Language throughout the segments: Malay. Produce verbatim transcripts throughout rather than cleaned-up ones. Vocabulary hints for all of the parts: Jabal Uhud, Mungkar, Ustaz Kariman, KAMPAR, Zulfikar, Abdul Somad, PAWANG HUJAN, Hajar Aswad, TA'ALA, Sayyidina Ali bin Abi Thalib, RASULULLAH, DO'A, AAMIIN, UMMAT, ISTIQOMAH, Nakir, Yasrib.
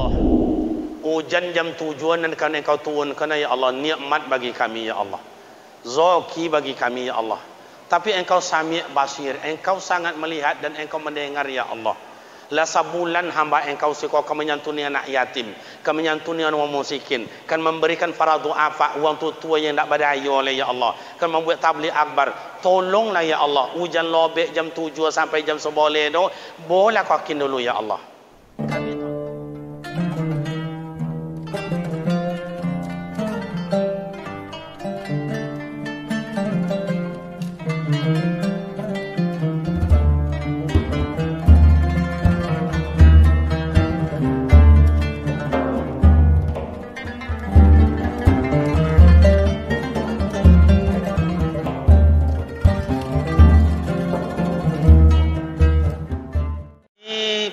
Allah. Hujan jam tujuan dan karena Engkau turunkan, ya Allah, nikmat bagi kami, ya Allah. Zoki bagi kami, ya Allah. Tapi Engkau sami' basir, Engkau sangat melihat dan Engkau mendengar, ya Allah. Lah sabulan hamba Engkau sikau akan menyantuni anak yatim, akan menyantuni orang miskin, akan memberikan para du'afa, orang tua yang tak berdaya oleh ya Allah, akan membuat tabligh akbar. Tolonglah ya Allah, hujan lobek jam tujuh sampai jam sebelas itu, boleh kakin dulu ya Allah. Kami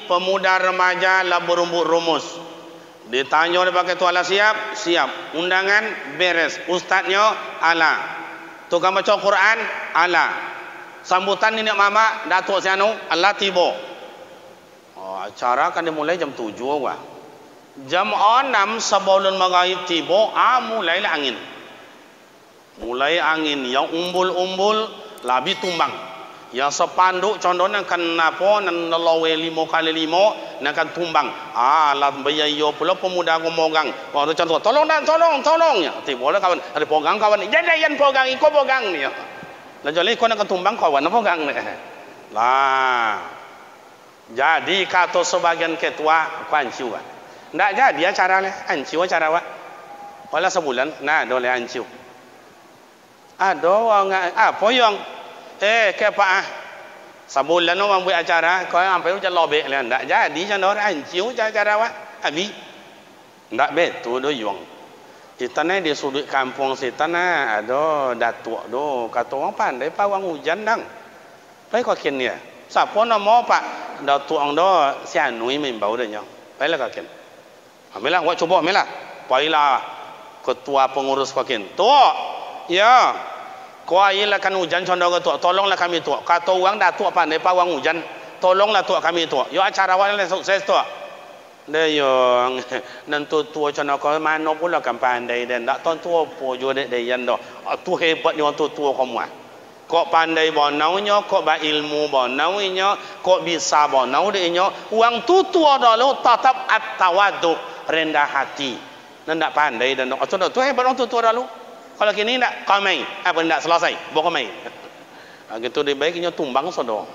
pemuda remaja lah berumbuk rumus. Ditanya oleh pakai tuala siap, siap. Undangan beres. Ustadznya ala. Tukang baca Quran ala. Sambutan nenek mama datuk sianu Allah tiba. Oh, acara kan dimulai jam tujuh wah. Jam enam sebelum maghrib tiba, ah mulailah angin. Mulai angin yang umbul-umbul labi tumbang. Yang sepanduk condongnya kenapa nan lawe limo kali limo nan kan tumbang alat bayayo pula pemuda ngomongang waktu contoh tolong dan tolong tolong ya tiba lah kawan ada pogang kawan jadi yang pogang iko pogang ni lah jadi iko nak tumbang kawan apa pogang ni lah jadi kata sebagian ketua kawan ciuan ndak jadi acara leh anciu acara wak wala sebulan nah dole anciu aduh nggak apa yang eh kepa sebulan orang buat acara kau sampai hujan lobek lah tak jadi macam orang hancur acara awak habis tak betul tu yang kita ni di sudut kampung kita ni ada datuk tu kata orang pandai pawang hujan dang pergi kakin dia siapa nama pak datuk orang tu si Anui membau dia pergilah kakin ambillah awak cuba ambillah pergilah ketua pengurus kakin tu ya kau ialah kan hujan condong ke tuak, tolonglah kami tuak. Kata orang datuk pandai pawang hujan, tolonglah tuak kami tuak. Yo acara awal yang sukses tuak. Dia yang nanti tua condong ke mana pula kan pandai dan tak tahu tua apa juga dia yang dah. Tu hebat ni orang tua kamu. Kau pandai bonaunya, kau berilmu bonaunya, kau bisa bonau dia. Orang tu tua dahulu tetap at-tawadu rendah hati. Dan tak pandai dan tak tahu tu hebat orang tu tua dahulu. Kalau kini nak kau main, apa nak selesai, bukan main. Gitu dia baiknya tumbang sodor.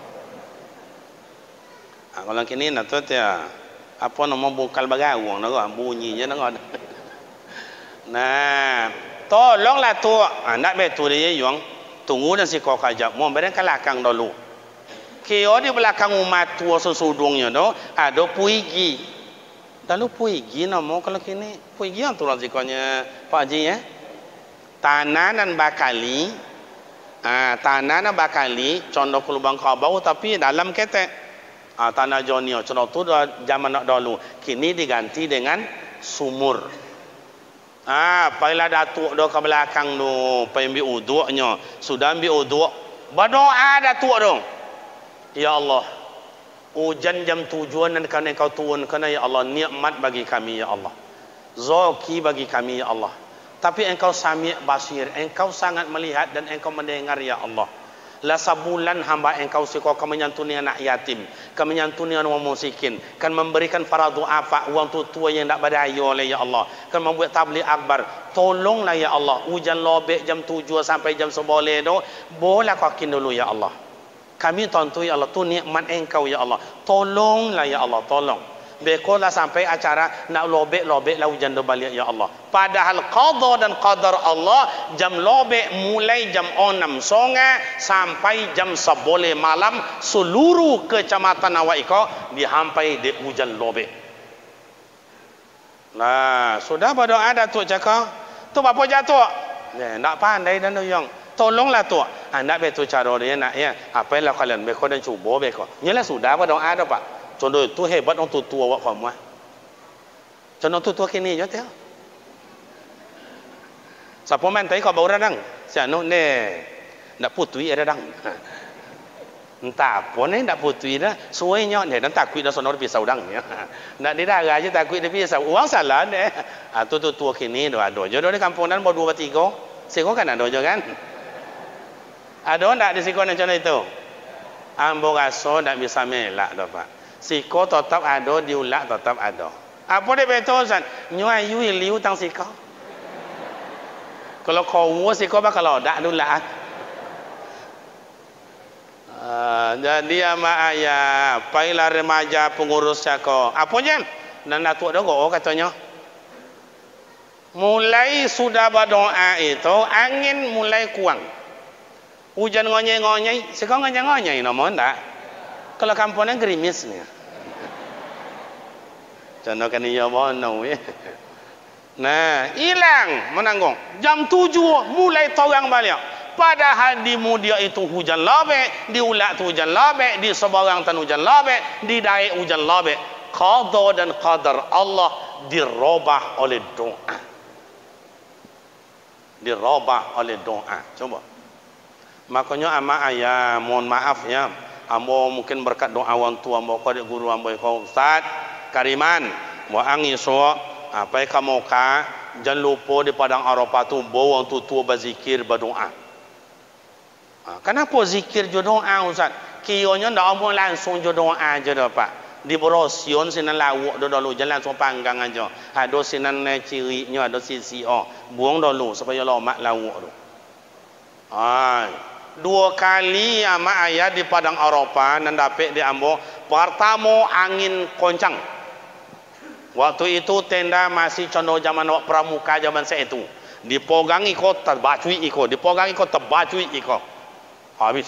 Kalau kini nak tu dia apa nama bungkal bagawang, nak bunyinya nak. Nah, tolonglah tu, nak betul dia yang tunggu dan si kau kajak, mau beri kelakang dulu. Kio di belakang umat tua sesudungnya tu ada puigi, lalu puigi nama kalau kini puigi yang tulang si kau nya Pak Haji ya. Tananan bakali, ah tananan bakali, condong lubang kabau tapi dalam ketek, ah tanah jonio, condong tu zaman dahulu, kini diganti dengan sumur. Ah, payla datuk do ke belakang do, payambi uduknya, sudah ambi uduk, berdoa datuk dong. Ya Allah, hujan jam tujuan dan karena Engkau turunkan, ya Allah, nikmat bagi kami, ya Allah, zoki bagi kami, ya Allah. Tapi Engkau sami' basir, Engkau sangat melihat dan Engkau mendengar ya Allah. Lah sabulan hamba Engkau sikau akan menyantuni anak yatim, akan menyantuni orang miskin, akan memberikan para du'afa, orang tua yang tak berdaya oleh ya Allah, akan membuat tabligh akbar. Tolonglah ya Allah, hujan lobek jam tujuh sampai jam sebelas itu, boleh kakin dulu ya Allah. Kami tentu ya Allah, tu nikmat Engkau ya Allah. Tolonglah ya Allah, tolong. Bekolah sampai acara nak lobek-lobek lah hujan dah balik ya Allah. Padahal qada dan qadar Allah jam lobek mulai jam enam songa sampai jam sebelas malam seluruh kecamatan awak iko dihampai di hujan lobek. Nah, sudah berdoa datuk cakap, tu apa jatuh? Ya, nak pandai dan doyong. Tolonglah tu. Anda betul cara dia nak ya. Apa lah kalian beko dan cuba beko. Nyalah sudah berdoa dah Pak. Contoh tu hebat orang tu tua awak kamu. Contoh tu tua kini je dia. Siapa main tadi kau bawa orang dang? Siapa ni? Nak putui ada dang. Entapun eh ndak putui dah suai nyok ne dan takui dah sono pi saudang ne. Ndak didaga je takui pi sa uang salah ne. Ah tu tu tua kini doa dojo do di kampung nan mau dua tiga. Siko kan dojo kan. Ado ndak di siko macam itu. Ambo raso ndak bisa melak do Pak. Siko tetap ado diulak tetap ado. Apa dia betosan nyuai yui liu tang siko. Kalau kau siko bakal odak dulak. Uh, jadi ama ayah, pailah remaja pengurus cakok. Apa jen? Dan datuk dogo katanya. Mulai sudah berdoa itu, angin mulai kuang. Hujan ngonyai-ngonyai, sekarang ngonyai-ngonyai namun tak. Kalau kampungnya gerimis nih. Contoh kan iya bono ya. Nah, hilang menanggung. Jam tujuh mulai torang balik. Padahal di mudia itu hujan labek, di ulat tu hujan labek, di sebarang tan hujan labek, di daik hujan labek. Qada dan qadar Allah dirubah oleh doa. Dirubah oleh doa. Coba. Makanya ama ayah, mohon maaf ya. Ambo mungkin berkat doa orang tua ambo kau dik guru ambo kau Ustadz Kariman. Wa angiso apa kamu ka jangan lupa di padang Arafah tu bawa tu tua berzikir berdoa. Kenapa zikir je doa Ustaz? Kiranya ndak ambo langsung je doa je dah Pak. Di borosion sinan lawak dah dulu je langsung panggang aja. Ada sinan ciriknya, ada sisi oh. Buang dulu supaya lomak lawak tu. Ah, dua kali ama ayat di padang Arafah nan dapat di ambo. Pertama angin koncang. Waktu itu tenda masih condong zaman wak pramuka zaman saya itu. Dipogangi iko terbacui iko, dipogangi iko terbacui iko. Habis.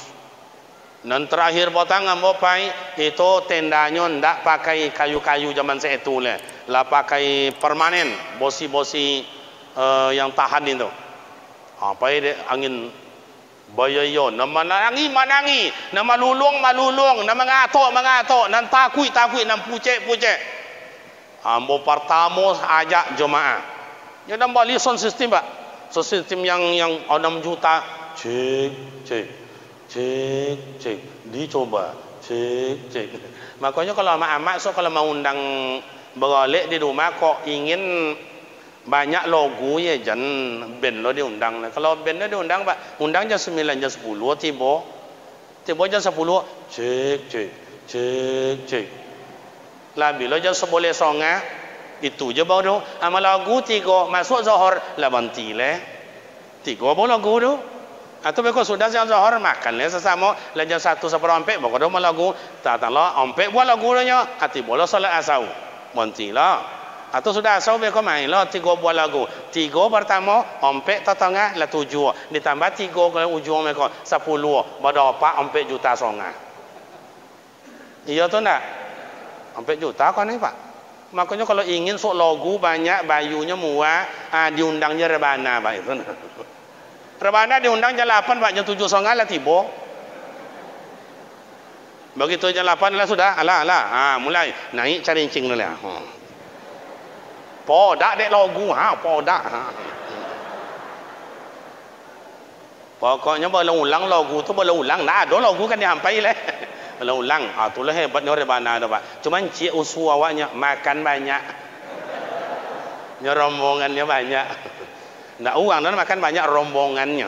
Dan terakhir potong ambo pai itu tendanya ndak pakai kayu-kayu zaman setu lah. Lah pakai permanen, bosi-bosi uh, yang tahan itu. Apa ini angin bayoyo, nama nangi manangi, nama lulung malulung, nama ngatok mengatok, nan takui takui, nan pucek-pucek. Ambo pertama ajak jemaah. Ya dan balik sound system Pak. So sistem yang yang enam juta cek cek. Cek, cek, dicoba, cek, cek. Makanya kalau amat-amat, so kalau mau undang berolek di rumah, kok ingin banyak logo ya, jangan band lo diundang. Kalau band lo diundang, Pak, undang jam sembilan, jam sepuluh, tiba, tiba jam sepuluh, cek, cek, cek, cek. Lah bila jam seboleh songa, itu je baru. Sama lagu tiga, masuk Zohor, lah banti leh. Tiga pun lagu tu. Atau mereka sudah siang zuhur makan le sesama lanjut satu seperempat bawa dong lagu tatanlah ompek buat lagunya hati bola solat asau montilah atau sudah asau mereka mainlah tiga buat lagu tiga pertama ompek tatangah lah tujuh ditambah tiga kalau ujung mereka sepuluh berapa ompek juta songa iya tu nak ompek juta kan ni Pak makanya kalau ingin sok lagu banyak bayunya muah ah, diundangnya rebana Pak itu nak. Rebana diundang jam lapan Pak, jam tujuh songa lah tiba. Begitu jam lapan lah sudah, alah alah. Ha, mulai naik cari incing dulu lah. Ha. Podak dek logu, ha, podak. Ha. Pokoknya berulang logu tu berulang. Nah, ada logu kan dihampai lah. Berulang. Ha, itulah hebatnya rebana tu Pak. Cuma cik usul awaknya makan banyak. Nyerombongannya banyak. Nggak uang dan makan banyak rombongannya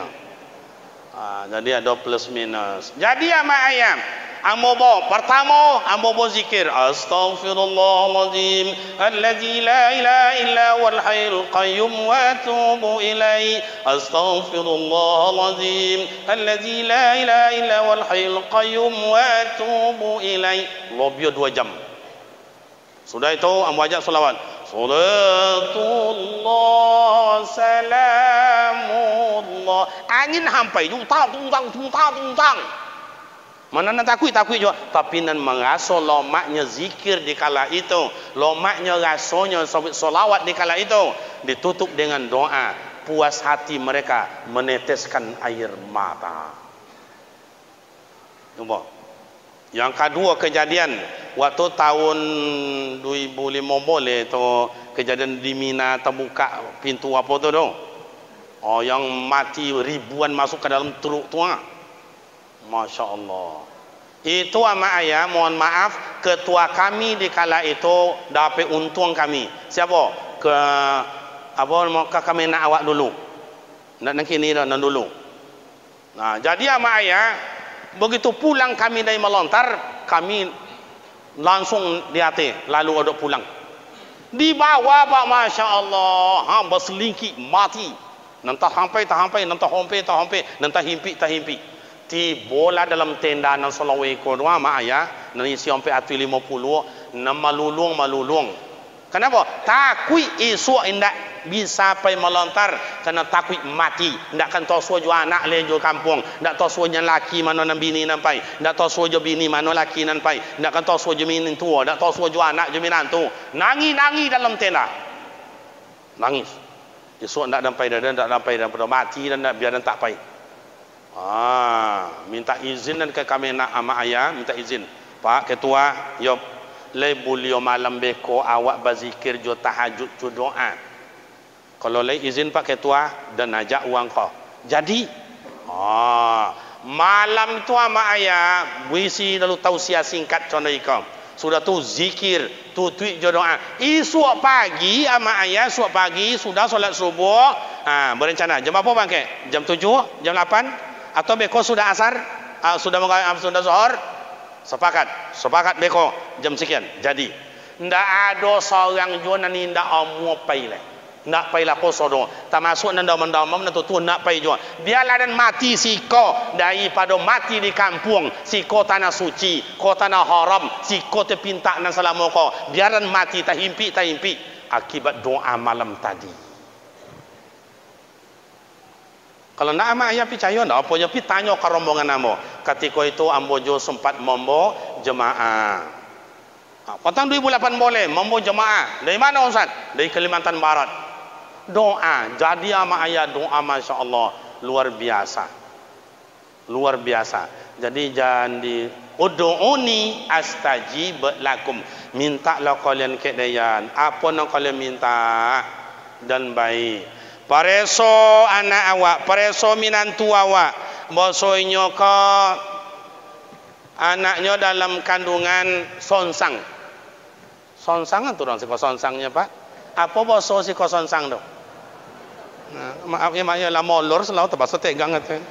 ah, jadi ada plus minus jadi ama ayam ambo pertama ambo zikir astaghfirullahaladzim alladzi la ilaha illa wal hayyul qayyum wa atubu ilaihi astaghfirullahaladzim alladzi la ilaha illa wal hayyul qayyum wa atubu ilaihi lobio dua jam sudah itu ambo ajak selawat Salatullah salamullah angin hampai juta tungtang juta tungtang mana nak takui takui juga tapi nan mengaso lomaknya zikir di kala itu lomaknya rasonya solawat di kala itu ditutup dengan doa puas hati mereka meneteskan air mata nampak. Yang kedua kejadian waktu tahun dua ribu lima belas itu kejadian di Mina terbuka pintu apa tu tu. Oh yang mati ribuan masuk ke dalam teruk tua. Masya Allah. Itu ama ayah, mohon maaf, ketua kami di kala itu dapat untung kami. Siapa? Ke abang mau kami nak awak dulu. Nak nak kini dah nak dulu. Nah, jadi ama ayah, begitu pulang kami dari melontar, kami langsung di hati, lalu odok pulang. Dibawa pak, masya Allah, ha, berselingki mati. Nentah hampai, tak hampai, nentah hompai, tak hompai, nentah himpi, tak himpi. Ti bola dalam tenda nan Solawai Kono ama ayah nan isi sampai atu lima puluh nan malulung malulung. Kenapa? Takui isu indak bisa pai melontar karena takui mati. Ndak kan tosua jo anak le jo kampung. Ndak tosua nya laki mano nan bini nan pai. Ndak tosua jo bini mano laki nan pai. Ndak kan tosua jo bini tua. Ndak tosua jo anak jo minantu. Nangi nangi dalam tenda. Nangis. Isu ndak dampai dadan ndak dampai dan pada mati dan ndak biar dan tak pai. Ah, minta izin dan ke kami nak ama ayah, minta izin. Pak Ketua, yo le bulio malam beko awak bazikir jo tahajud jo doa. Kalau le izin Pak Ketua dan ajak uang kau. Jadi, ah, malam tu ama ayah buisi lalu tausiah singkat contoh ikam. Sudah tu zikir, tu tweet jo doa. Esok pagi ama ayah, esok pagi sudah solat subuh. Ah, berencana jam apa bangke? Jam tujuh, jam lapan? Atau beko sudah asar, uh, sudah mengawal, sudah zuhur, sepakat, sepakat beko jam sekian. Jadi, ndak ada seorang jualan ini ndak amu paile, ndak paila kosodo. Termasuk ndak mendamam ndak tu ndak pai jual. Dia ladan mati siko daripada mati di kampung, siko tanah suci, kota tanah haram, siko tepintak nan selamoko. Dia ladan mati tahimpi tahimpi akibat doa malam tadi. Kalau nak ama ayah percaya ndak apa ya pi tanya ke rombongan ambo. Ketika itu ambo jo sempat mombo jemaah. Ha, patang dua ribu lapan boleh mombo jemaah. Dari mana Ustaz? Dari Kalimantan Barat. Doa, jadi ama ayah doa masya Allah luar biasa. Luar biasa. Jadi jangan di ud'uni astajib lakum. Mintalah kalian ke dayan. Apa nak kalian minta dan baik. Pareso anak awak, pareso minantu awak, bosoinyo ke anaknya dalam kandungan sonsang. Sonsang tu dong, siko sonsangnya pak. Apa boso siko sonsang dong? Nah, maaf ya mak ya, lah molor selalu terpaksa tegang katanya.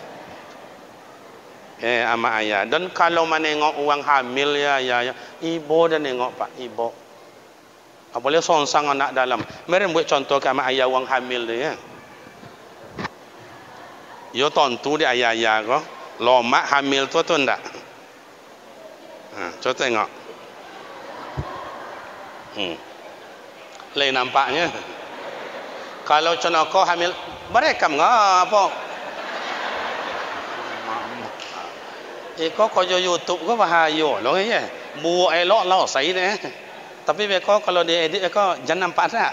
Eh ama ayah. Dan kalau menengok uang hamil ya ya ya, ibu dan nengok pak ibu. Apalagi sonsang anak dalam. Mereka buat contoh ke anak ayah uang hamil dia. Yo tentu dia ayah-ayah kok. Lomak hamil tu tu enggak. Nah, coba tengok. Hmm. Lain nampaknya. Kalau conoko hamil, berekam ngapok. Iko koyo YouTube ke bahaya loh ya. Bu elok lah saya deh. Tapi beko kalau dia edit beko jangan nampak tak.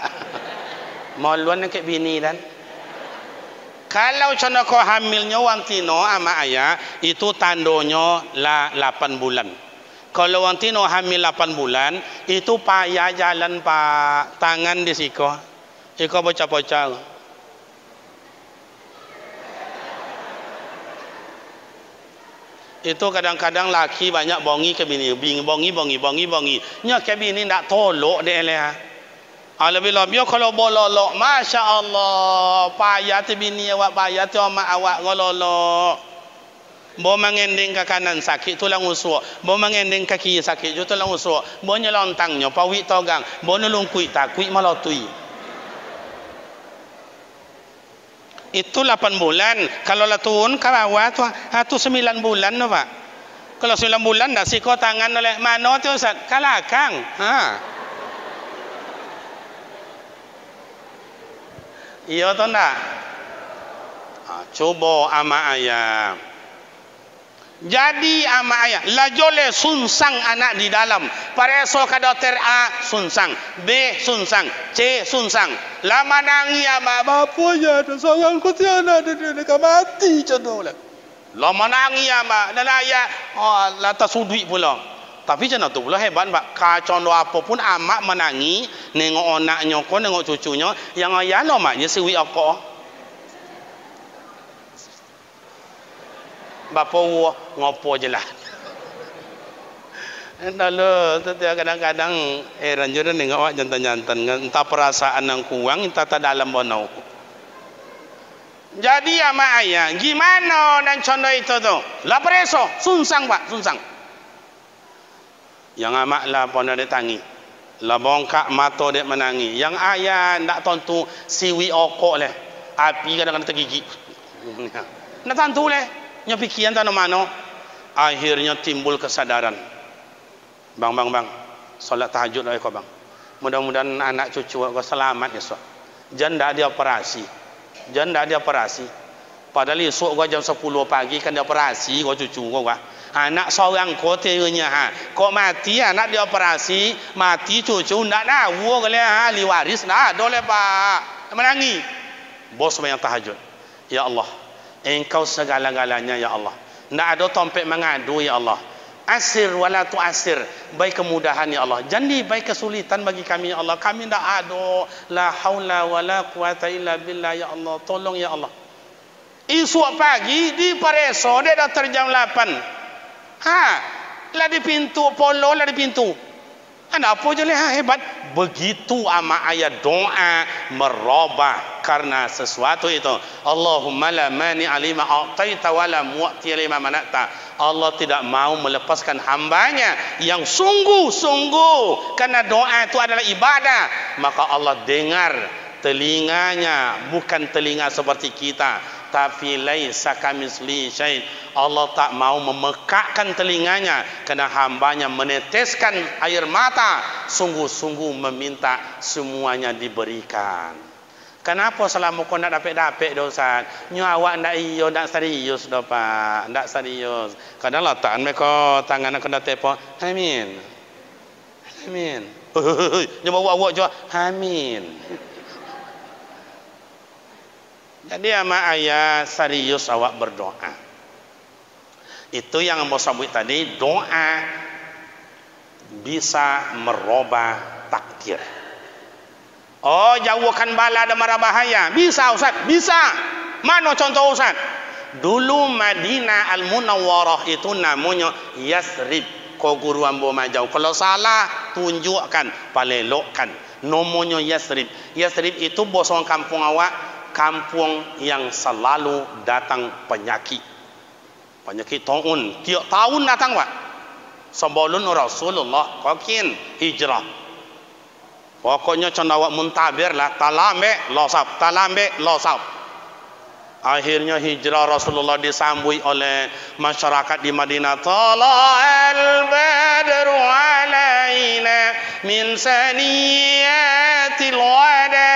Maluan nak bini dan. Kalau contoh kau hamilnya wantino ama ayah itu tandonyo la lapan bulan. Kalau wantino hamil lapan bulan itu payah jalan pak tangan di siko. Iko bocah-bocah. Itu kadang-kadang laki banyak bongi ke bini, bing bongi bongi bongi bongi. Nya ke bini ndak tolok dia leh. Alhamdulillah bio kalau bololok, masya-Allah, payah ti bini awak, payah ti mak awak ngololok. Bo mengending ke kanan sakit tulang usuk, bo mengending ke kiri sakit ju tulang usuk, bo nyelontangnya pawi togang, bo nulungkui takui malotui. Itu lapan bulan. Kalau latun kawawa tu hatu sembilan bulan no pak. Kalau sembilan bulan dah siko tangan oleh mano tu Ustaz? Kalakang. Ha. Iya tu ndak? Ha, cuba ama ayah. Jadi ama ayah lajole sunsang anak di dalam. Pareso kadoter A sunsang, B sunsang, C sunsang. Lama nangi ama bapa ya dan seorang kutiana dan mereka mati contohlah. Lama nangi ama dan ayah oh lata sudui pula. Tapi jangan tu pula hebat pak. Kacau apapun amak menangi nengok anaknya ko nengok cucunya yang ayah lomaknya siwi aku. Bapa wo ngopo je lah. Lalu kadang-kadang eh ranjuran nih ngawak jantan-jantan entah perasaan yang kuang entah tak dalam bonau. Jadi ama ayah gimana dan contoh itu tuh lapreso sunsang pak sunsang. Yang amak lah pondok dek tangi, lah bongkak mato dek menangi. Yang ayah ndak tentu siwi okok leh, api kadang-kadang tergigi. Ndak tentu leh, nyopikian tano mano. Akhirnya timbul kesadaran. Bang, bang, bang, solat tahajud lah kau bang. Mudah-mudahan anak cucu kau selamat esok. Jangan dah dia operasi, jangan dah dia operasi. Padahal esok kau jam sepuluh pagi kan dia operasi kau cucu kau. Anak seorang kau tanya ha, kau mati anak dia operasi, mati cucu nak nak wah kau leh li waris nak dole pak. Menangi, bos banyak tahajud. Ya Allah, Engkau segala-galanya ya Allah. Tidak ada tompek mengadu ya Allah. Asir wala tu asir, baik kemudahan ya Allah, jangan baik kesulitan bagi kami ya Allah. Kami tidak ada la haula wala quwata illa billah ya Allah. Tolong ya Allah. Esok pagi di Pareso dia dah terjam delapan. Ha, lah di pintu polo lah di pintu. Anak apa je lah hebat. Begitu ama ayat doa merubah karena sesuatu itu. Allahumma la mani alima a'taita wa la mu'ti alima manata. Allah tidak mau melepaskan hambanya yang sungguh-sungguh karena doa itu adalah ibadah. Maka Allah dengar telinganya, bukan telinga seperti kita, tapi laisa kamisli syai'. Allah tak mau memekakkan telinganya karena hambanya meneteskan air mata sungguh-sungguh meminta semuanya diberikan. Kenapa selama kau nak dapet-dapet dosa? Nyawa awak ndak iyo, ndak serius do pak, ndak serius. Kadang latakan mereka tangan nak kena tepo. Amin, amin. Nyawa awak juga. Amin. Jadi ama ayah serius awak berdoa. Itu yang bos sabit tadi, doa bisa merubah takdir. Oh, jauhkan bala dan mara bahaya. Bisa Ustaz, bisa. Mana contoh Ustaz? Dulu Madinah Al-Munawwarah itu namanya Yasrib. Kau guru ambo majau. Kalau salah, tunjukkan, palelokkan. Nomonya Yasrib. Yasrib itu bosong kampung awak, kampung yang selalu datang penyakit. Penyakit taun, tiap tahun datang wak. Sebelum Rasulullah kokin hijrah. Pokoknya cendawak muntabir lah, talambek losap, talambek losap. Akhirnya hijrah Rasulullah disambui oleh masyarakat di Madinah. Tala'al badru alaina min saniyatil wada.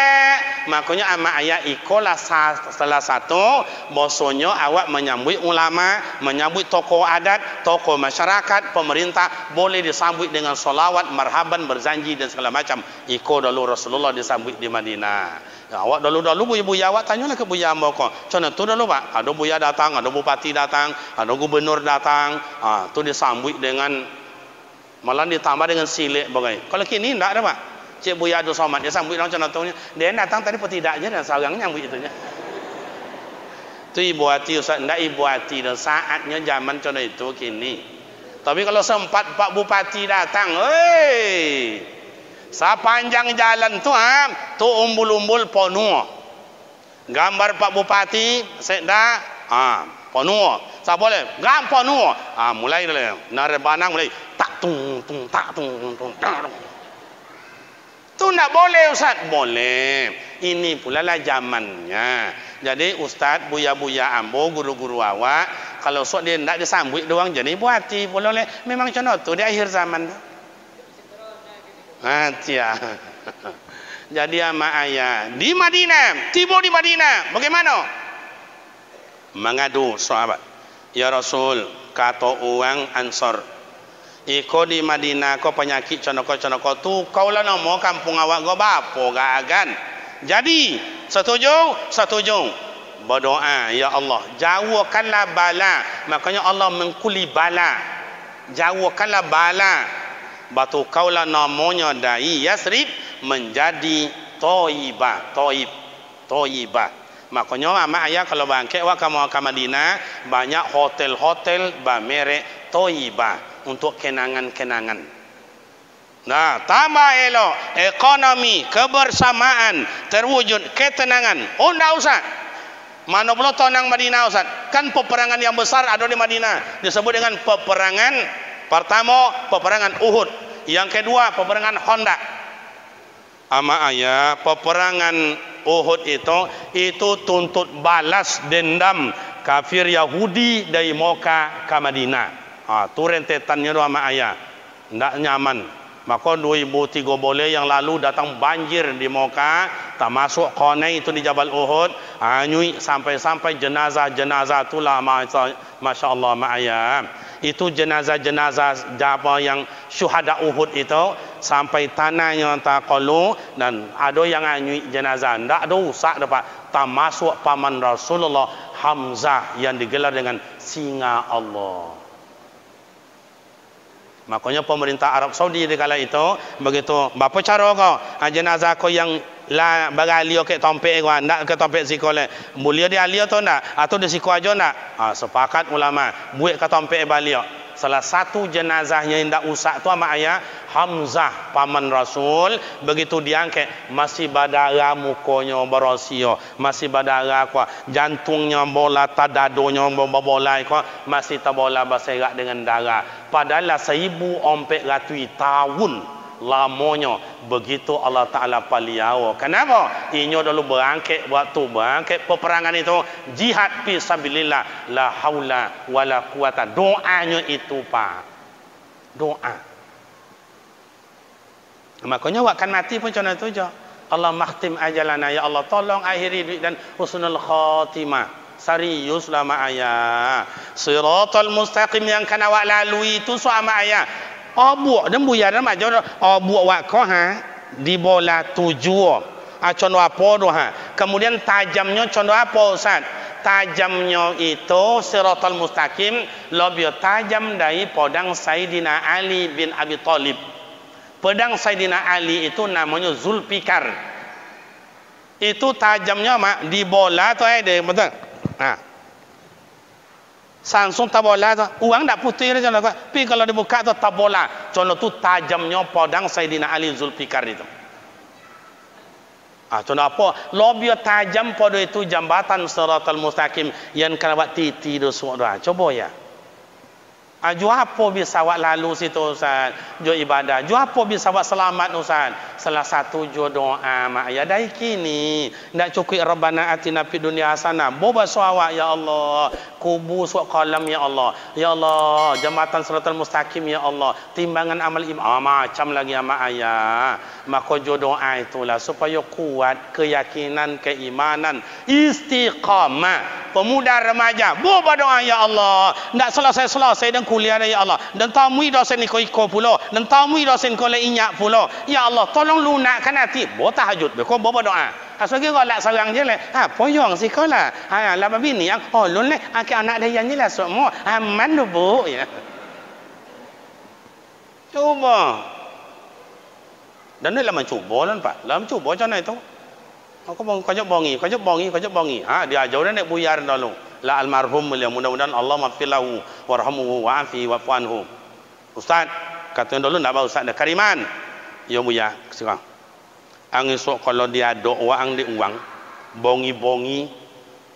Makanya ama ayat ikolah salah satu bosonyo awak menyambui ulama, menyambui tokoh adat, tokoh masyarakat, pemerintah boleh disambut dengan solawat, marhaban, berjanji dan segala macam. Iko dulu Rasulullah disambut di Madinah. Ya, awak dulu-dulu buya-buya awak tanyalah ke buya ambok kok. Contoh tu dulu pak, ada buya datang, ada bupati datang, ada gubernur datang, ah tu disambut dengan malah ditambah dengan silik bagai. Kalau kini tidak ada pak. Cik Buya Abdul Somad dia sambut orang contohnya. Dia datang tadi pun tidak je dan seorang nyambut itunya. Tu ibu hati Ustaz, tidak ibu hati dan saatnya zaman contoh itu kini. Tapi kalau sempat Pak Bupati datang, hei. Sepanjang jalan tu ha, tu umbul-umbul penuh. Gambar Pak Bupati, sekda, ah, penuh. Tak boleh, gam penuh. Ah, mulai dah. Narbanang mulai tak tung tung tak tung tung tak. Tu nak boleh Ustaz? Boleh. Ini pula lah zamannya. Jadi Ustaz, buya-buya ambo, guru-guru awak, kalau sok dia nak disambut doang, jadi buati boleh. Memang macam tu di akhir zaman. Ha, tia. Jadi ama ayah di Madinah, tiba di Madinah, bagaimana? Mengadu sahabat. Ya Rasul, kata orang Ansar. Iko di Madinah kau penyakit conoko-conoko tu kau lah nama kampung awak kau bapa gagan. Jadi setuju, setuju. Berdoa ya Allah, jauhkanlah bala. Makanya Allah mengkuli bala. Jauhkanlah bala. Batu kau lah namanya dari Yasrib menjadi Toibah, Toib, Toibah. Makanya ama ayah kalau bangkit awak kamu ke Madinah banyak hotel-hotel bermerek Toibah. untuk kenangan-kenangan. Nah, tambah elok ekonomi, kebersamaan, terwujud ketenangan. Oh, enggak usah. Mana pula tonang Madinah, Ustaz? Kan peperangan yang besar ada di Madinah. Disebut dengan peperangan pertama, peperangan Uhud. Yang kedua, peperangan Honda. Ama ayah, peperangan Uhud itu itu tuntut balas dendam kafir Yahudi dari Mekah ke Madinah. Ah, tu rentetannya tu ama ayah. Ndak nyaman. Maka dua ribu tiga boleh yang lalu datang banjir di Mekah, tak masuk Qonai itu di Jabal Uhud. Anyui sampai-sampai jenazah-jenazah itulah masya-Allah ama ayah. Itu jenazah-jenazah japa yang syuhada Uhud itu sampai tanahnya tak kalu, dan ada yang anyui jenazah ndak ada rusak dapat tak masuk paman Rasulullah Hamzah yang digelar dengan singa Allah. Makanya pemerintah Arab Saudi di kala itu begitu, "Bapa cara kau jenazah kau yang la bagalio ke tompek kau nak ke tompek sikole mulia dia alio tu nak atau di siku aja nak?" Ah, sepakat ulama buat ke tompek balio. Salah satu jenazahnya yang tak usah tu sama ayah Hamzah paman Rasul, begitu diangkat masih badara mukonya berosio, masih badara kuah jantungnya bola, tadadonya bola kuah masih terbola berserak dengan darah. Padahal seribu ompek ratui tahun lamonyo begitu Allah Ta'ala paliau. Kenapa? Inyo dulu berangkat waktu berangkat peperangan itu jihad fi sabilillah la haula wala quwata. Doanya itu pak doa. Makanya waktu mati pun contoh itu je. Allah makhtim ajalana, ya Allah tolong akhiri dan husnul khatimah. Serius lama ayah. Siratal mustaqim yang kan awak lalui itu sama ayah. Abu dan buaya dan macam abu awak kau ha di bola tujuh, ah contoh apa doha? Kemudian tajamnya contoh apa Ustaz? Tajamnya itu siratal mustaqim lebih tajam dari pedang Sayyidina Ali bin Abi Thalib. Pedang Sayyidina Ali itu namanya Zulfikar. Itu tajamnya mak di bola tu ada betul. Ah. Langsung tabola tu uang tak putih dia contoh, tapi kalau dibuka tu tabola contoh tu tajamnya pedang Sayyidina Ali Zulfikar itu. Ah contoh apa? Lebih tajam pada itu jambatan siratal mustaqim yang kelawat titi do suara. Coba ya. Aju apa bisa awak lalu situ Ustaz? Jo ibadah. Jo apa bisa awak selamat Ustaz? Salah satu jo doa mak ya dari kini ndak cukup rabbana atina fid dunya hasanah. Boba sawak ya Allah. Kubu suak kalam ya Allah. Ya Allah, jambatan siratal mustaqim ya Allah. Timbangan amal ibadah ah, macam lagi ama ayah. Maka jo doa itulah supaya kuat keyakinan, keimanan, istiqamah. Pemuda remaja, boba doa ya Allah. Ndak selesai-selesai dan kuliah ya Allah, dan tamui dosen iko iko pula, dan tamui dosen ko le inyak pula. Ya Allah tolong lunakkan hati bo tahajud be ko bo doa asbagi ko lak sarang je le ha poyong sikola ha la babini ang holun le ak anak dia ni la semua aman do bu ya cuba dan dia lama cuba lan pak lama cuba macam mana itu aku bang kau jap bongi kau jap bongi kau jap bongi ha dia ajar nak buyar dulu la almarhum beliau mudah-mudahan Allah maghfirlahu warhamuhu wa'afi wa'fu anhu. Ustaz kata dulu nak bawa Ustaz dah Kariman. Ya buya sekarang. Ang esok kalau dia doa ang di uang bongi-bongi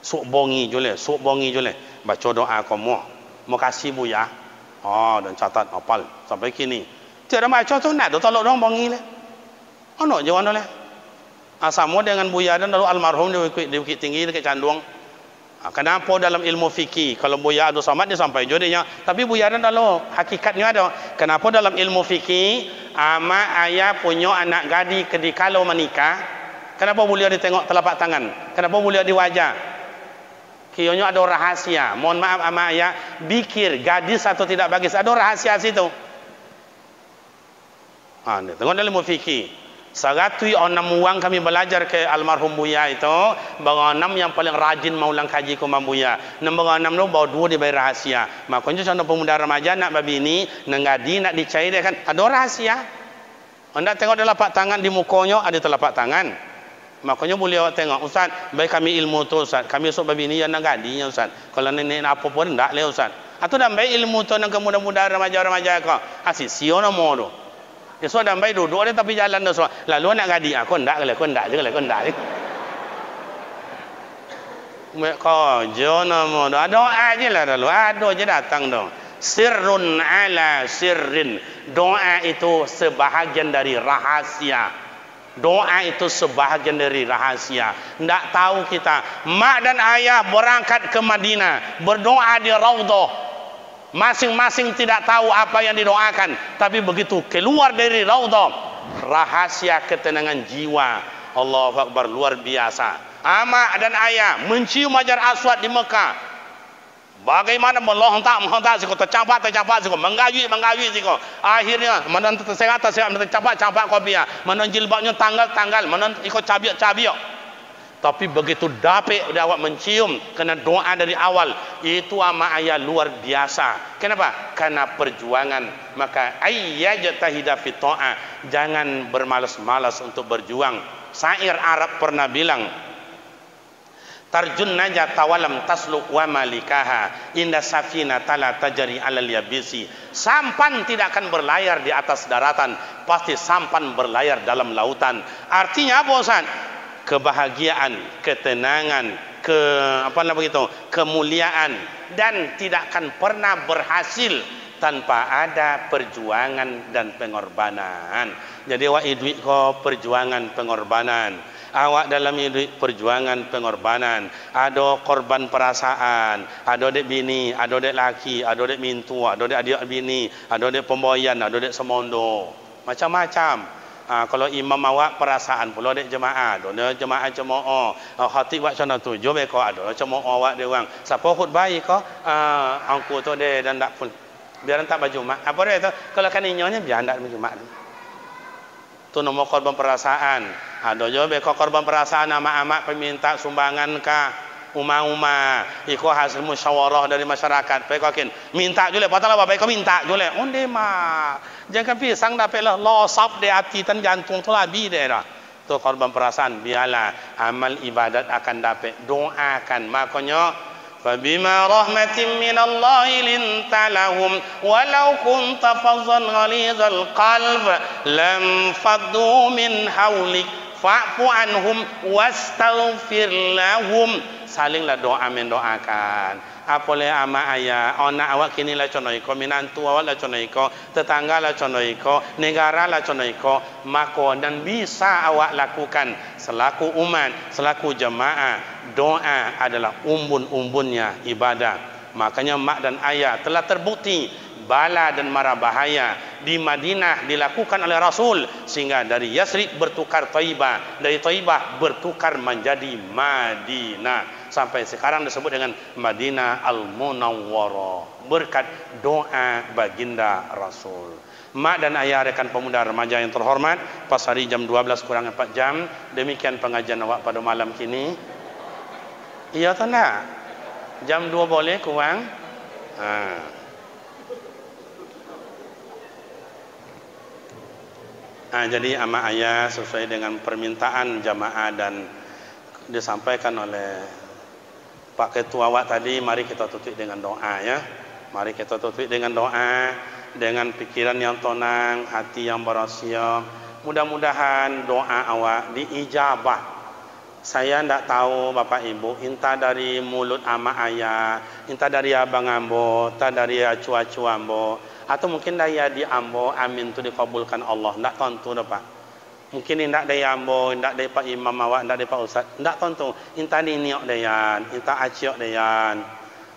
sok bongi jole sok bongi jole baca doa kau mu. Makasih buya. Oh dan catat hafal sampai kini. Tiada macam tu nak do tolok dong bongi le. Ono je ono le. Asamu dengan buya dan lalu almarhum di Bukit, di Bukit Tinggi dekat Canduang. Kenapa dalam ilmu fikih kalau Buya Abdul Samad dia sampai jodenya, tapi Buya dan Allah hakikatnya ada. Kenapa dalam ilmu fikih ama ayah punya anak gadis kedikala menikah, kenapa boleh ditengok telapak tangan? Kenapa boleh di wajah? Kiyonyo ada rahasia. Mohon maaf ama ayah, bikir gadis atau tidak bagis ada rahasia situ. Ha, tengok dalam ilmu fikih. Saratui onam uang kami belajar ke almarhum Buya itu beronam yang paling rajin maulang kaji kumam Buya nombor enam tu bawa dua dia bayar rahasia. Makanya contoh pemuda remaja nak babi ini nenggadi nak dicair dia kan ada rahasia. Anda tengok telapak tangan di mukanya ada telapak tangan. Makanya boleh awak tengok Ustaz baik kami ilmu tu Ustaz kami usuk babi ini yang nenggadinya Ustaz kalau nenek apa pun tak leh Ustaz Atau dambai ilmu to nang muda-muda remaja-remaja ko. Asih siono modo. Ya so dambai duduk dia tapi jalan dah so. Lalu anak gadi aku ndak kala, aku ndak je kala, aku ndak je. Mek ko jono modo. Doa je lah lalu. Ado je datang dong. Sirrun ala sirrin. Doa itu sebahagian dari rahasia. Doa itu sebahagian dari rahasia. Ndak tahu kita. Mak dan ayah berangkat ke Madinah, berdoa di Raudhah. Masing-masing tidak tahu apa yang didoakan, tapi begitu keluar dari Raudhah, rahasia ketenangan jiwa. Allahu Akbar, luar biasa. Amak dan ayah mencium Hajar Aswad di Mekah. Bagaimana melontak, melontak siko, tercampak, tercampak siko, menggayui, menggayui siko. Akhirnya menonton tersengat, tersengat, tercampak, campak kopiah, menonton jilbabnya tanggal, tanggal, menonton ikut cabiak, cabiak. Tapi begitu dapik dia awak mencium kena doa dari awal, itu ama ayah luar biasa. Kenapa? Karena perjuangan. Maka ayya jatahida fi ta'a, jangan bermalas-malas untuk berjuang. Syair Arab pernah bilang, tarjun najat tawalam tasluk wa malikaha inda safina tala tajari alal yabisi. Sampan tidak akan berlayar di atas daratan, pasti sampan berlayar dalam lautan. Artinya apa, Ustaz? Kebahagiaan, ketenangan, ke apa namanya begitu, kemuliaan, dan tidak akan pernah berhasil tanpa ada perjuangan dan pengorbanan. Jadi awak hidup ko perjuangan pengorbanan. Awak dalam hidup perjuangan pengorbanan. Ada korban perasaan, ada dek bini, ada dek laki, ada dek mintu, ada dek adik bini, ada dek pemboyan, ada dek semondo. Macam-macam. Ha, kalau imam awak perasaan pula dek jemaah, dono jemaah jemaah, khatib awak sana tujuh beko, dono jemaah awak dia orang. Siapa khutbah iko? Ah, angku tu dia dan tak pun. Biar tak baju mak. Apa dia tu? Kalau kan inyonya biar tak baju mak. Tu nomor korban perasaan. Ha, dono beko korban perasaan amak-amak peminta sumbangan kah? Uma-uma iko hasil musyawarah dari masyarakat. Baik kau kin minta jule patahlah baik kau minta jule. Onde mah jangan pisang dapatlah losap de hati tan jantung tu labi de dah. Tu korban perasaan biarlah amal ibadat akan dapat. Doakan makanya فبما رحمة من الله لنت لهم ولو كنت فظا غليظ القلب لانفضوا من حولك فاعف عنهم واستغفر لهم. Salinglah doa mendoakan. Apole ama ayah, anak awak kini lah conoiko, minantu awak lah conoiko, tetangga lah conoiko, negara lah conoiko, mako dan bisa awak lakukan selaku umat, selaku jemaah. Doa adalah umbun-umbunnya ibadah. Makanya mak dan ayah telah terbukti bala dan mara bahaya di Madinah dilakukan oleh Rasul, sehingga dari Yasrib bertukar Taibah, dari Taibah bertukar menjadi Madinah, sampai sekarang disebut dengan Madinah Al-Munawwarah berkat doa baginda Rasul. Mak dan ayah rekan pemuda remaja yang terhormat, pas hari jam dua belas kurang empat jam, demikian pengajian awak pada malam kini. Iya atau enggak? Jam dua boleh kurang? Haa, ah, jadi ama ayah sesuai dengan permintaan jamaah dan disampaikan oleh Pak Ketua awak tadi, mari kita tutup dengan doa ya. Mari kita tutup dengan doa, dengan pikiran yang tenang, hati yang berosio. Mudah-mudahan doa awak diijabah. Saya tidak tahu Bapak Ibu, entah dari mulut ama ayah, entah dari abang ambo, entah dari acu-acu ambo, atau mungkin daya di ambo, amin tu dikabulkan Allah. Ndak tentu dah Pak. Mungkin ndak daya ambo, ndak daya Pak Imam awak, ndak daya Pak Ustaz. Ndak tentu. Inta niniok dayan, inta aciok dayan.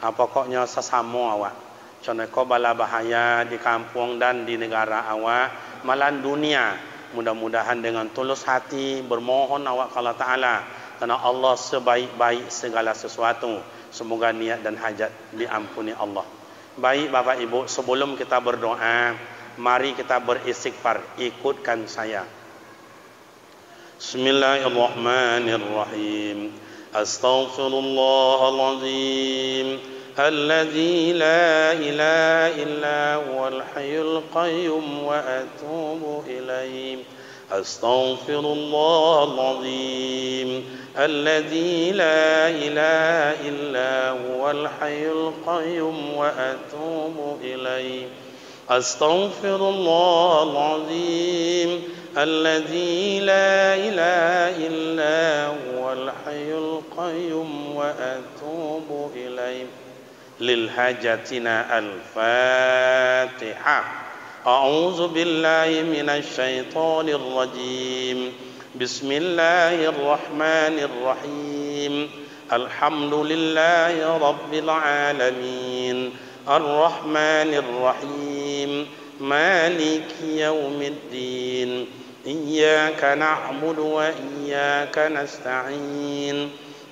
Ha, pokoknya sesama awak. Contoh ko bala bahaya di kampung dan di negara awak, malan dunia. Mudah-mudahan dengan tulus hati bermohon awak kepada Allah Taala, karena Allah sebaik-baik segala sesuatu. Semoga niat dan hajat diampuni Allah. Baik Bapak Ibu, sebelum kita berdoa, mari kita beristighfar. Ikutkan saya. Bismillahirrahmanirrahim. Astaghfirullahaladzim, alladzi la ilaha illa huwal hayyul qayyum wa atubu ilaih. Astaghfirullahaladzim. الذي لا إله إلا هو الحي القيوم وأتوب إليه أستغفر الله العظيم الذي لا إله إلا هو الحي القيوم وأتوب إليه للحاجتنا الفاتحة أعوذ بالله من الشيطان الرجيم بسم الله الرحمن الرحيم الحمد لله رب العالمين الرحمن الرحيم مالك يوم الدين إياك نعبد وإياك نستعين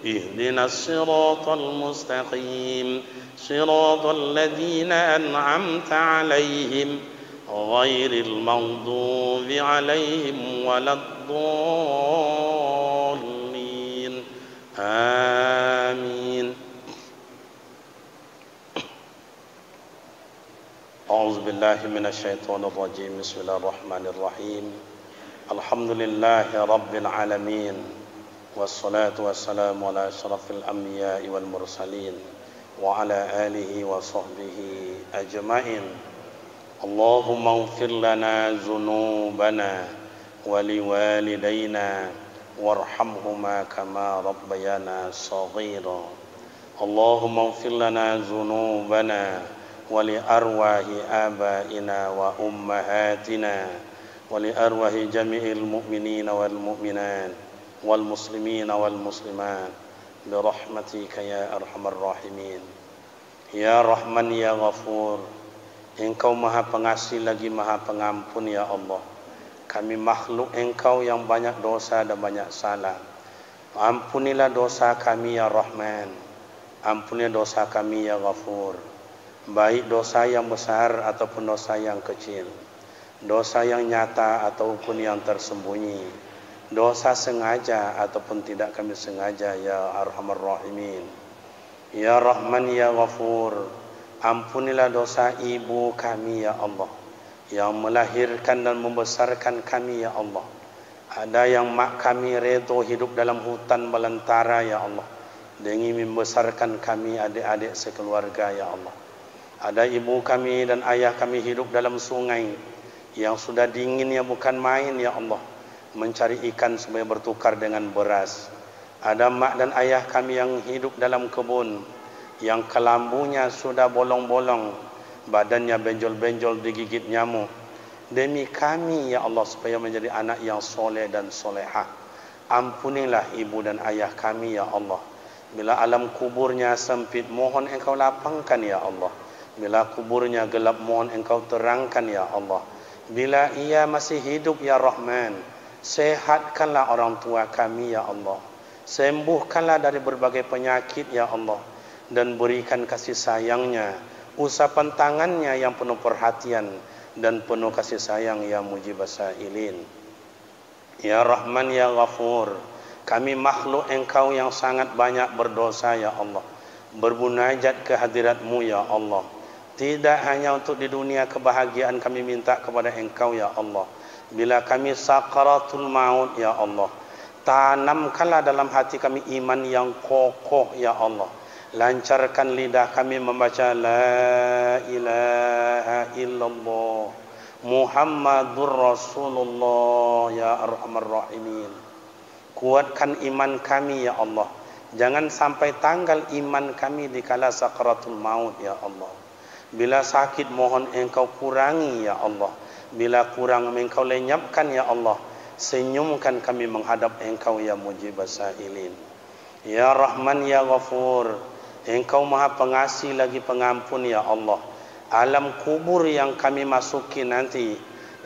اهدنا الصراط المستقيم صراط الذين أنعمت عليهم غير المغضوب عليهم ولا الضالين آمين. أعوذ بالله من الشيطان الرجيم بسم الله الرحمن الرحيم الحمد لله رب العالمين والصلاة والسلام على أشرف الأنبياء والمرسلين وعلى آله وصحبه أجمعين. اللهم اغفر لنا ذنوبنا ولوالدينا وارحمهما كما ربيانا صغيرا. اللهم اغفر لنا ذنوبنا ولأرواح آبائنا وأمهاتنا ولأرواح جميع المؤمنين والمؤمنات والمسلمين والمسلمات برحمتك يا أرحم الراحمين. يا رحمن يا غفور, Engkau maha pengasih lagi maha pengampun ya Allah. Kami makhluk Engkau yang banyak dosa dan banyak salah. Ampunilah dosa kami ya Rahman, ampunilah dosa kami ya Ghafur, baik dosa yang besar ataupun dosa yang kecil, dosa yang nyata ataupun yang tersembunyi, dosa sengaja ataupun tidak kami sengaja ya Arhamar Rahimin. Ya Rahman ya Ghafur, ampunilah dosa ibu kami ya Allah, yang melahirkan dan membesarkan kami ya Allah. Ada yang mak kami redha hidup dalam hutan belantara ya Allah, demi membesarkan kami adik-adik sekeluarga ya Allah. Ada ibu kami dan ayah kami hidup dalam sungai yang sudah dingin ya bukan main ya Allah, mencari ikan supaya bertukar dengan beras. Ada mak dan ayah kami yang hidup dalam kebun yang kelambunya sudah bolong-bolong, badannya benjol-benjol digigit nyamuk. Demi kami ya Allah supaya menjadi anak yang soleh dan solehah. Ampunilah ibu dan ayah kami ya Allah. Bila alam kuburnya sempit, mohon Engkau lapangkan ya Allah. Bila kuburnya gelap, mohon Engkau terangkan ya Allah. Bila ia masih hidup ya Rahman, sehatkanlah orang tua kami ya Allah. Sembuhkanlah dari berbagai penyakit ya Allah, dan berikan kasih sayangnya, usapan tangannya yang penuh perhatian dan penuh kasih sayang ya mujibasailin. Ya Rahman ya Ghafur, kami makhluk Engkau yang sangat banyak berdosa ya Allah. Berbunajat ke hadirat-Mu ya Allah. Tidak hanya untuk di dunia kebahagiaan kami minta kepada Engkau ya Allah. Bila kami sakaratul maut ya Allah, tanamkanlah dalam hati kami iman yang kokoh ya Allah. Lancarkan lidah kami membaca La ilaha illallah Muhammadur Rasulullah ya Arhamar Rahimin. Kuatkan iman kami ya Allah. Jangan sampai tanggal iman kami dikala sakaratul maut ya Allah. Bila sakit mohon Engkau kurangi ya Allah. Bila kurang Engkau lenyapkan ya Allah. Senyumkan kami menghadap Engkau ya mujibasailin. Ya Rahman ya Ghafur, Engkau maha pengasih lagi pengampun ya Allah. Alam kubur yang kami masuki nanti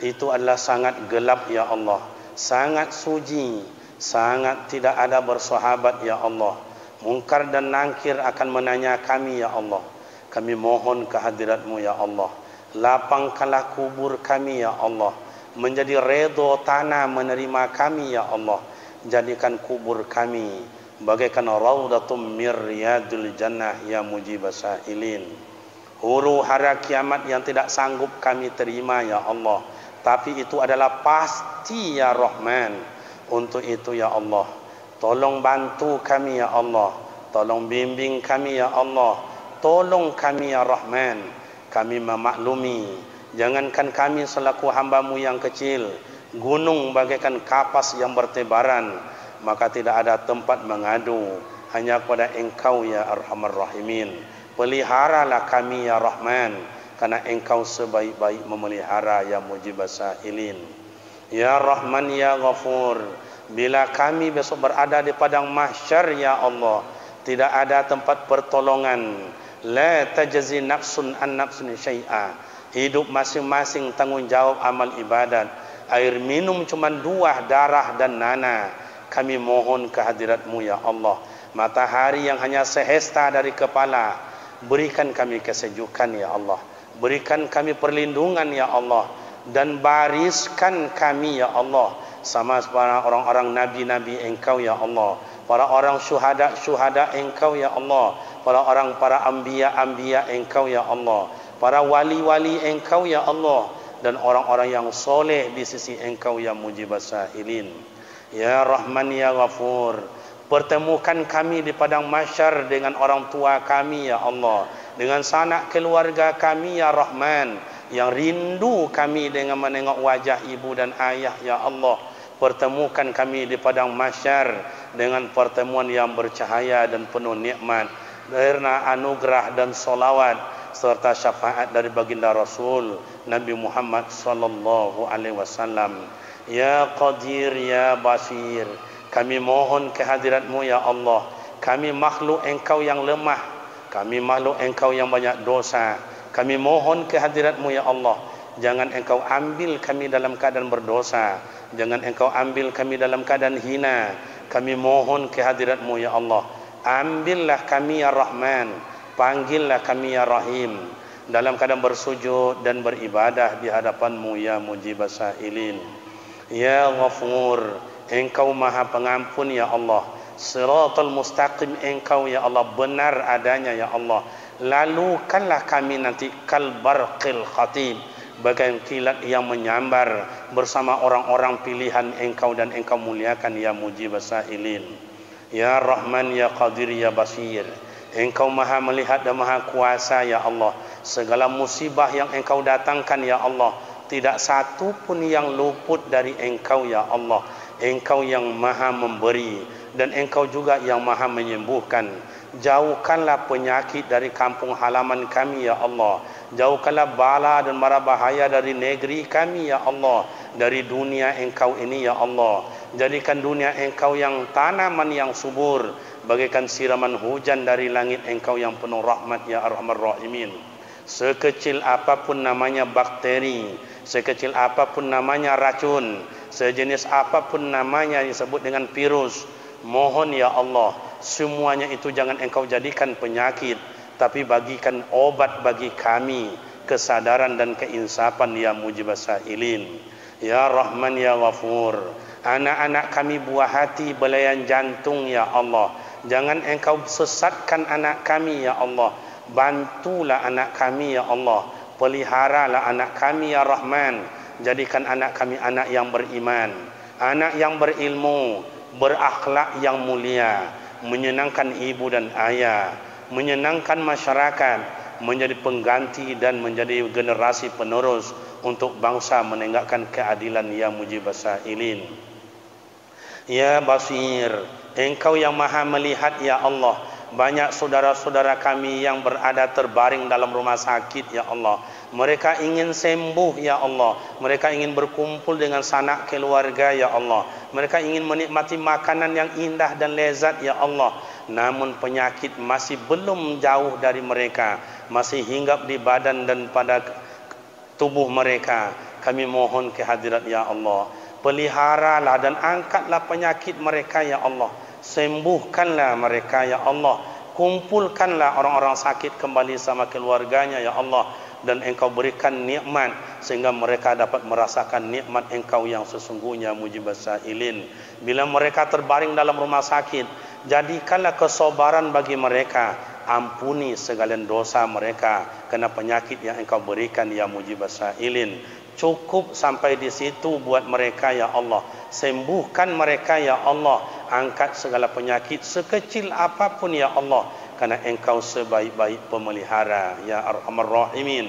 itu adalah sangat gelap ya Allah, sangat suji, sangat tidak ada bersahabat ya Allah. Mungkar dan Nakir akan menanya kami ya Allah. Kami mohon kehadirat-Mu ya Allah. Lapangkanlah kubur kami ya Allah, menjadi redha tanah menerima kami ya Allah. Jadikan kubur kami bagaikan raudatum miryadul jannah ya mujibasailin. Huru hara kiamat yang tidak sanggup kami terima ya Allah, tapi itu adalah pasti ya Rahman. Untuk itu ya Allah, Tolong bantu kami ya Allah, tolong bimbing kami ya Allah, tolong kami ya Rahman. Kami memaklumi, jangankan kami selaku hambamu yang kecil, gunung bagaikan kapas yang bertebaran, maka tidak ada tempat mengadu, hanya kepada Engkau ya Arhamar Rahimin. Peliharalah kami ya Rahman, karena Engkau sebaik-baik memelihara ya Mujibas Sa'ilin. Ya Rahman ya Ghafur, bila kami besok berada di padang mahsyar ya Allah, tidak ada tempat pertolongan. La tajzi nafsun an nafsin syai'a. Hidup masing-masing tanggungjawab amal ibadat. Air minum cuma dua, darah dan nana. Kami mohon kehadiratmu ya Allah. Matahari yang hanya sehesta dari kepala, berikan kami kesejukan ya Allah, berikan kami perlindungan ya Allah, dan bariskan kami ya Allah sama para orang-orang nabi-nabi Engkau ya Allah, para orang syuhada-syuhada Engkau ya Allah, para orang para anbiya-anbiya Engkau ya Allah, para wali-wali Engkau ya Allah, dan orang-orang yang soleh di sisi Engkau ya Mujibas Sa'ilin. Ya Rahman ya Ghafur, pertemukan kami di padang mahsyar dengan orang tua kami ya Allah, dengan sanak keluarga kami ya Rahman, yang rindu kami dengan menengok wajah ibu dan ayah ya Allah. Pertemukan kami di padang mahsyar dengan pertemuan yang bercahaya dan penuh nikmat, karena anugerah dan solawat serta syafaat dari baginda Rasul Nabi Muhammad sallallahu alaihi wasallam. Ya Qadir ya Basir, kami mohon kehadiratmu ya Allah. Kami makhluk Engkau yang lemah, kami makhluk Engkau yang banyak dosa. Kami mohon kehadiratmu ya Allah. Jangan Engkau ambil kami dalam keadaan berdosa, jangan Engkau ambil kami dalam keadaan hina. Kami mohon kehadiratmu ya Allah. Ambillah kami ya Rahman, panggillah kami ya Rahim, dalam keadaan bersujud dan beribadah di hadapanmu ya Mujibas Sa'ilin. Ya Ghafur, Engkau maha pengampun ya Allah. Siratal mustaqim Engkau ya Allah, benar adanya ya Allah. Lalukanlah kami nanti kalbarqil khatib, bagian kilat yang menyambar, bersama orang-orang pilihan Engkau dan Engkau muliakan ya Mujibas Sa'ilin. Ya Rahman ya Qadir ya Basir, Engkau maha melihat dan maha kuasa ya Allah. Segala musibah yang Engkau datangkan ya Allah, tidak satu pun yang luput dari Engkau ya Allah. Engkau yang maha memberi dan Engkau juga yang maha menyembuhkan. Jauhkanlah penyakit dari kampung halaman kami ya Allah. Jauhkanlah bala dan mara bahaya dari negeri kami ya Allah, dari dunia Engkau ini ya Allah. Jadikan dunia Engkau yang tanaman yang subur, bagaikan siraman hujan dari langit Engkau yang penuh rahmat ya Arhamar Rahimin. Sekecil apapun namanya bakteri, sekecil apapun namanya racun, sejenis apapun namanya disebut dengan virus, mohon ya Allah, semuanya itu jangan Engkau jadikan penyakit, tapi bagikan obat bagi kami, kesadaran dan keinsapan ya Mujibas Sa'ilin. Ya Rahman ya Ghafur, anak-anak kami buah hati belayan jantung ya Allah, jangan Engkau sesatkan anak kami ya Allah. Bantulah anak kami ya Allah, peliharalah anak kami ya Rahman. Jadikan anak kami anak yang beriman, anak yang berilmu, berakhlak yang mulia, menyenangkan ibu dan ayah, menyenangkan masyarakat, menjadi pengganti dan menjadi generasi penerus untuk bangsa menegakkan keadilan ya Mujibas Sa'ilin. Ya Basir, Engkau yang maha melihat ya Allah. Banyak saudara-saudara kami yang berada terbaring dalam rumah sakit ya Allah. Mereka ingin sembuh ya Allah, mereka ingin berkumpul dengan sanak keluarga ya Allah, mereka ingin menikmati makanan yang indah dan lezat ya Allah. Namun penyakit masih belum jauh dari mereka, masih hinggap di badan dan pada tubuh mereka. Kami mohon kehadirat ya Allah. Peliharalah dan angkatlah penyakit mereka ya Allah. Sembuhkanlah mereka ya Allah. Kumpulkanlah orang-orang sakit kembali sama keluarganya ya Allah. Dan Engkau berikan nikmat, sehingga mereka dapat merasakan nikmat Engkau yang sesungguhnya Mujibas Sa'ilin. Bila mereka terbaring dalam rumah sakit, jadikanlah kesabaran bagi mereka. Ampuni segala dosa mereka karena penyakit yang Engkau berikan ya Mujibas Sa'ilin. Cukup sampai di situ buat mereka, ya Allah. Sembuhkan mereka, ya Allah. Angkat segala penyakit sekecil apapun, ya Allah. Karena engkau sebaik-baik pemelihara, ya Arhamar Rahimin,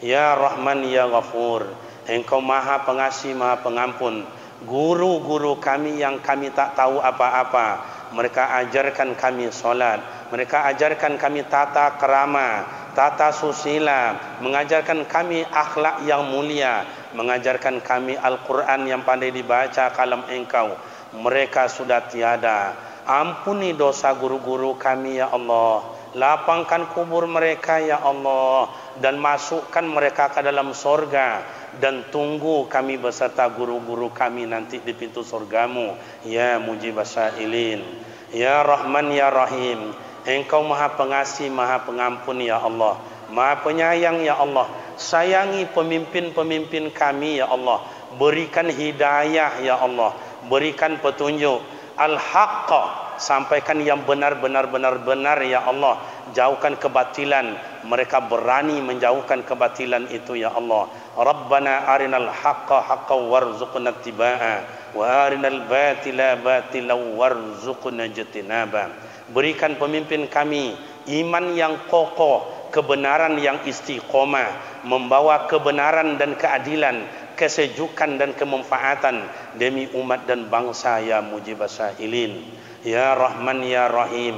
ya Rahman, ya Ghafur. Engkau maha pengasih, maha pengampun. Guru-guru kami yang kami tak tahu apa-apa, mereka ajarkan kami solat, mereka ajarkan kami tata kerama, tata susila, mengajarkan kami akhlak yang mulia, mengajarkan kami Al-Quran yang pandai dibaca kalam engkau. Mereka sudah tiada. Ampuni dosa guru-guru kami, ya Allah. Lapangkan kubur mereka, ya Allah. Dan masukkan mereka ke dalam sorga. Dan tunggu kami beserta guru-guru kami nanti di pintu sorgamu, ya Mujibasailin, ya Rahman, ya Rahim. Engkau maha pengasih, maha pengampun, ya Allah. Maha penyayang, ya Allah. Sayangi pemimpin-pemimpin kami, ya Allah. Berikan hidayah, ya Allah. Berikan petunjuk. Al-Haqqa. Sampaikan yang benar-benar-benar-benar, ya Allah. Jauhkan kebatilan. Mereka berani menjauhkan kebatilan itu, ya Allah. Rabbana arinal haqqa haqqan warzuqna ittiba'ah. Wa arinal batila batilan warzuqna jitinabah. Berikan pemimpin kami iman yang kokoh, kebenaran yang istiqomah, membawa kebenaran dan keadilan, kesejukan dan kemanfaatan demi umat dan bangsa, ya Mujibasailin, ya Rahman, ya Rahim.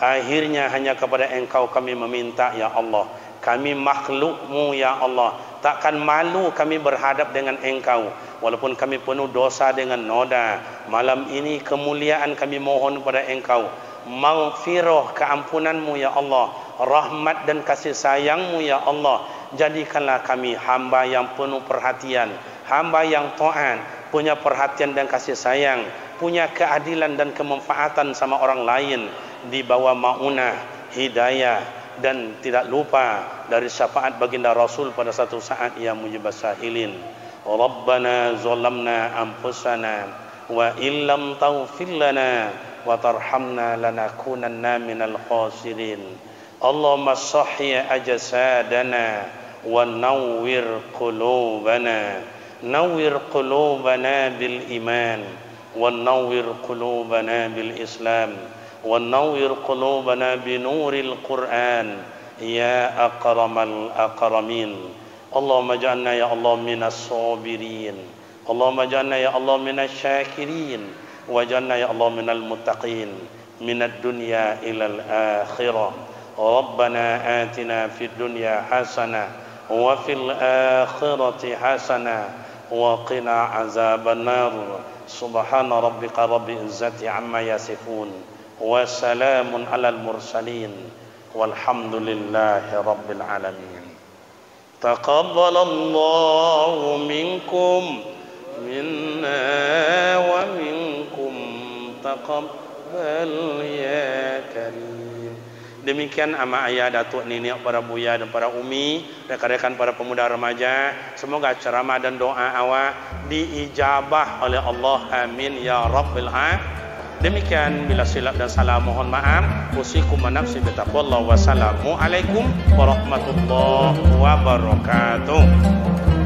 Akhirnya hanya kepada engkau kami meminta, ya Allah. Kami makhlukmu, ya Allah. Takkan malu kami berhadap dengan engkau, walaupun kami penuh dosa dengan noda. Malam ini kemuliaan kami mohon kepada engkau. Maghfirah, keampunanmu, ya Allah. Rahmat dan kasih sayangmu, ya Allah. Jadikanlah kami hamba yang penuh perhatian, hamba yang taat, punya perhatian dan kasih sayang, punya keadilan dan kemanfaatan sama orang lain, di bawah maunah, hidayah, dan tidak lupa dari syafaat baginda Rasul pada satu saat, ya Mujibasailin. Rabbana zalamna anfusana wa illam taghfir lana wa tarhamna lanakunanna minal khasirin. Allahumma sahhi ajsadana wa nawwir qulubana, nawwir qulubana bil iman, wa nawwir qulubana bil islam, wa nawwir qulubana bi nuril Qur'an ya akramal akramin. Allahumma ja'alna, ya Allah, minas sabirin. Allahumma ja'alna, ya Allah, minasy syakirin. Wa ja'alna, ya Allah, minal muttaqin, minad dunya ilal akhirah. Rabbana atina fid dunya hasanah wa fil akhirati hasanah wa qina azaban nar. Subhana rabbika rabbil izzati amma yasifun. Wassalamun alal mursalin. Walhamdulillahi rabbil alamin. Taqabbalallahu minkum, minna wa minkum taqabbal ya karim. Demikian ama ayah, datuk, nenek, para buya dan para umi, rekan-rekan para pemuda remaja, semoga ceramah dan doa awak diijabah oleh Allah. Amin ya rabbil alamin. Demikian, bila silap dan salah mohon maaf. Usikum nafsi bitaqwallah. Wassalamualaikum warahmatullahi wabarakatuh.